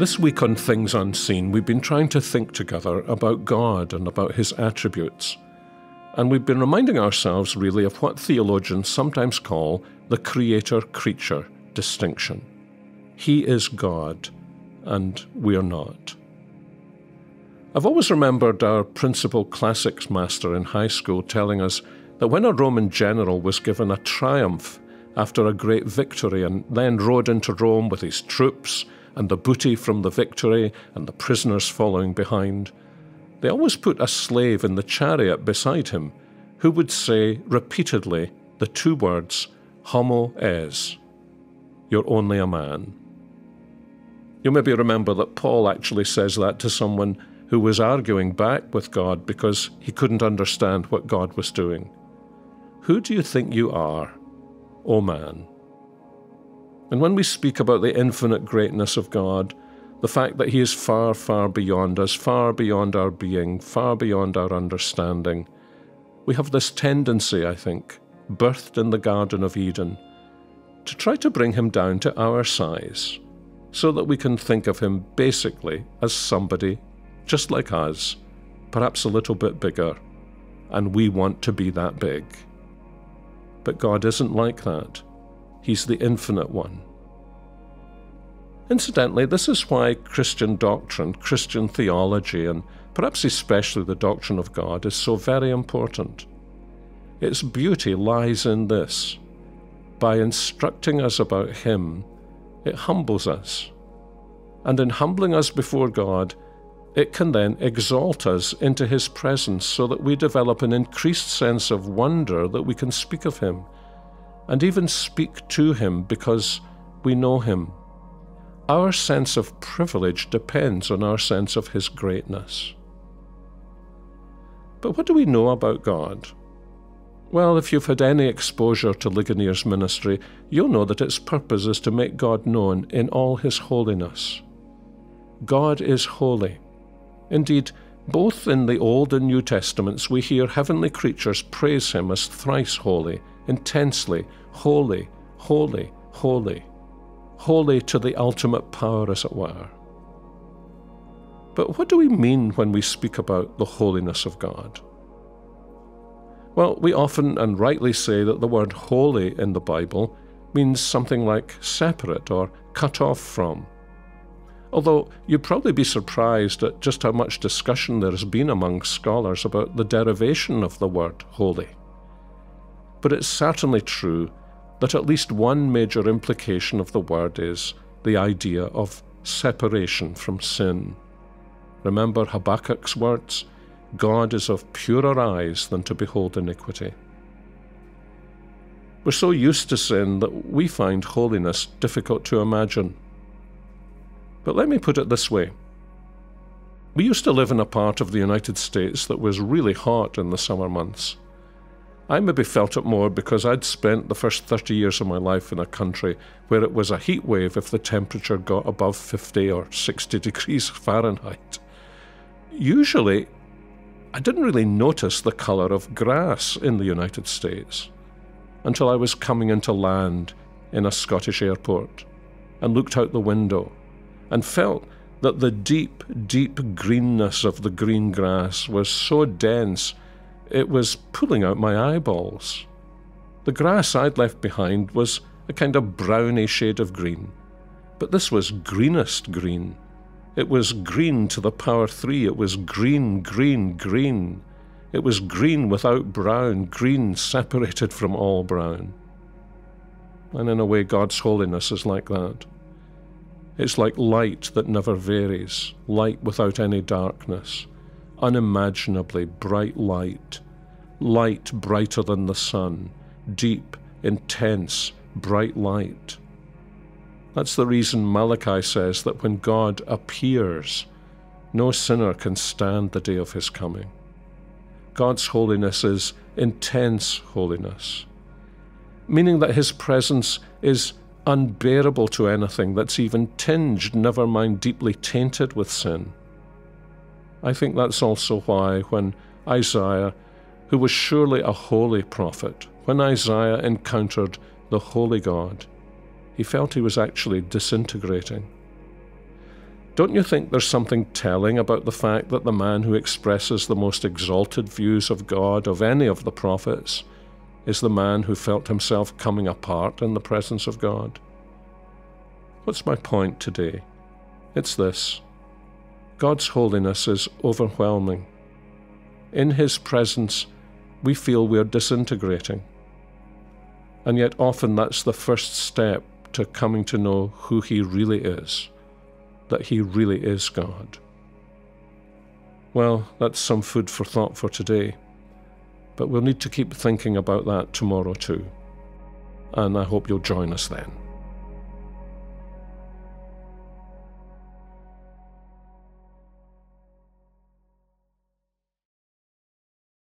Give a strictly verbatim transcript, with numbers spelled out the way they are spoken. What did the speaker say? This week on Things Unseen, we've been trying to think together about God and about his attributes. And we've been reminding ourselves, really, of what theologians sometimes call the creator-creature distinction. He is God, and we are not. I've always remembered our principal classics master in high school telling us that when a Roman general was given a triumph after a great victory and then rode into Rome with his troops and the booty from the victory and the prisoners following behind, they always put a slave in the chariot beside him who would say repeatedly the two words, homo es, you're only a man. You maybe remember that Paul actually says that to someone who was arguing back with God because he couldn't understand what God was doing. Who do you think you are, O man? And when we speak about the infinite greatness of God, the fact that he is far, far beyond us, far beyond our being, far beyond our understanding, we have this tendency, I think, birthed in the Garden of Eden, to try to bring him down to our size, so that we can think of him basically as somebody just like us, perhaps a little bit bigger, and we want to be that big. But God isn't like that. He's the infinite one. Incidentally, this is why Christian doctrine, Christian theology, and perhaps especially the doctrine of God is so very important. Its beauty lies in this. By instructing us about him, it humbles us. And in humbling us before God, it can then exalt us into his presence so that we develop an increased sense of wonder that we can speak of him, and even speak to him because we know him. Our sense of privilege depends on our sense of his greatness. But what do we know about God? Well, if you've had any exposure to Ligonier's ministry, you'll know that its purpose is to make God known in all his holiness. God is holy. Indeed, both in the Old and New Testaments, we hear heavenly creatures praise him as thrice holy, intensely, holy, holy, holy, holy to the ultimate power, as it were. But what do we mean when we speak about the holiness of God? Well, we often and rightly say that the word holy in the Bible means something like separate or cut off from. Although you'd probably be surprised at just how much discussion there has been among scholars about the derivation of the word holy. But it's certainly true that at least one major implication of the word is the idea of separation from sin. Remember Habakkuk's words, God is of purer eyes than to behold iniquity. We're so used to sin that we find holiness difficult to imagine. But let me put it this way. We used to live in a part of the United States that was really hot in the summer months. I maybe felt it more because I'd spent the first thirty years of my life in a country where it was a heat wave if the temperature got above fifty or sixty degrees Fahrenheit. Usually, I didn't really notice the colour of grass in the United States until I was coming into land in a Scottish airport and looked out the window and felt that the deep, deep greenness of the green grass was so dense it was pulling out my eyeballs. The grass I'd left behind was a kind of browny shade of green, but this was greenest green. It was green to the power three. It was green, green, green. It was green without brown, green separated from all brown. And in a way, God's holiness is like that. It's like light that never varies, light without any darkness, unimaginably bright light, light brighter than the sun, deep, intense, bright light. That's the reason Malachi says that when God appears, no sinner can stand the day of his coming. God's holiness is intense holiness, meaning that his presence is unbearable to anything that's even tinged, never mind deeply tainted with sin. I think that's also why when Isaiah, who was surely a holy prophet, when Isaiah encountered the holy God, he felt he was actually disintegrating. Don't you think there's something telling about the fact that the man who expresses the most exalted views of God of any of the prophets is the man who felt himself coming apart in the presence of God? What's my point today? It's this: God's holiness is overwhelming. In His presence, we feel we're disintegrating. And yet often that's the first step to coming to know who He really is, that He really is God. Well, that's some food for thought for today, but we'll need to keep thinking about that tomorrow too. And I hope you'll join us then.